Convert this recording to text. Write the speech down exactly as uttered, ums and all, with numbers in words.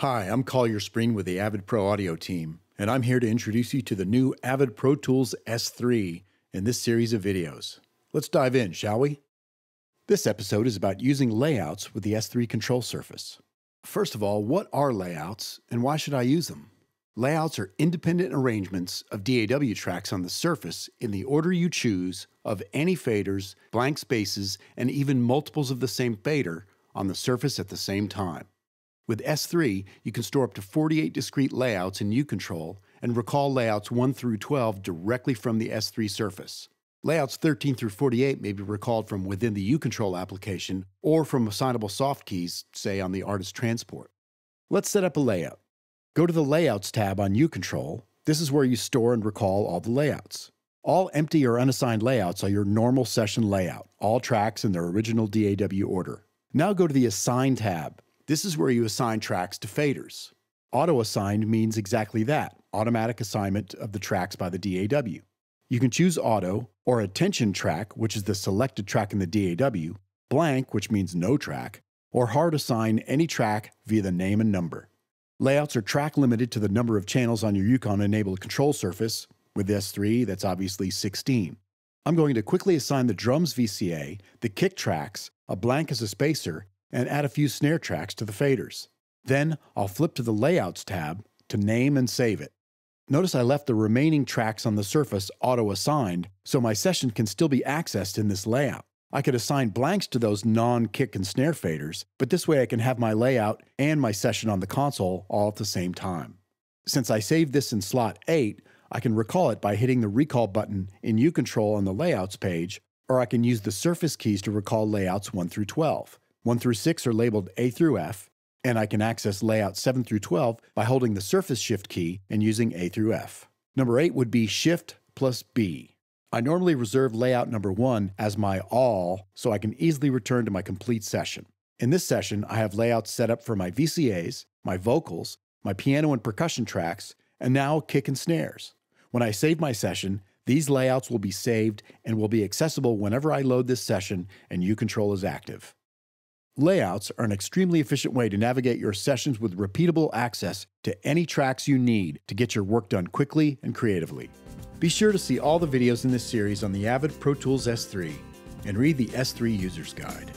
Hi, I'm Collier Spring with the Avid Pro Audio team, and I'm here to introduce you to the new Avid Pro Tools S three in this series of videos. Let's dive in, shall we? This episode is about using layouts with the S three control surface. First of all, what are layouts and why should I use them? Layouts are independent arrangements of D A W tracks on the surface in the order you choose of any faders, blank spaces, and even multiples of the same fader on the surface at the same time. With S three, you can store up to forty-eight discrete layouts in EuControl and recall layouts one through twelve directly from the S three surface. Layouts thirteen through forty-eight may be recalled from within the EuControl application or from assignable softkeys, say on the artist transport. Let's set up a layout. Go to the Layouts tab on EuControl. This is where you store and recall all the layouts. All empty or unassigned layouts are your normal session layout, all tracks in their original D A W order. Now go to the Assign tab. This is where you assign tracks to faders. Auto-assigned means exactly that, automatic assignment of the tracks by the D A W. You can choose auto, or attention track, which is the selected track in the D A W, blank, which means no track, or hard assign any track via the name and number. Layouts are track limited to the number of channels on your Eucon-enabled control surface. With S three, that's obviously sixteen. I'm going to quickly assign the drums V C A, the kick tracks, a blank as a spacer, and add a few snare tracks to the faders. Then I'll flip to the Layouts tab to name and save it. Notice I left the remaining tracks on the surface auto-assigned, so my session can still be accessed in this layout. I could assign blanks to those non-kick and snare faders, but this way I can have my layout and my session on the console all at the same time. Since I saved this in slot eight, I can recall it by hitting the Recall button in EuControl on the Layouts page, or I can use the Surface keys to recall layouts one through twelve. one through six are labeled A through F, and I can access layouts seven through twelve by holding the Surface Shift key and using A through F. Number eight would be Shift plus B. I normally reserve layout number one as my all, so I can easily return to my complete session. In this session, I have layouts set up for my V C As, my vocals, my piano and percussion tracks, and now kick and snares. When I save my session, these layouts will be saved and will be accessible whenever I load this session and EuControl is active. Layouts are an extremely efficient way to navigate your sessions with repeatable access to any tracks you need to get your work done quickly and creatively. Be sure to see all the videos in this series on the Avid Pro Tools S three and read the S three User's Guide.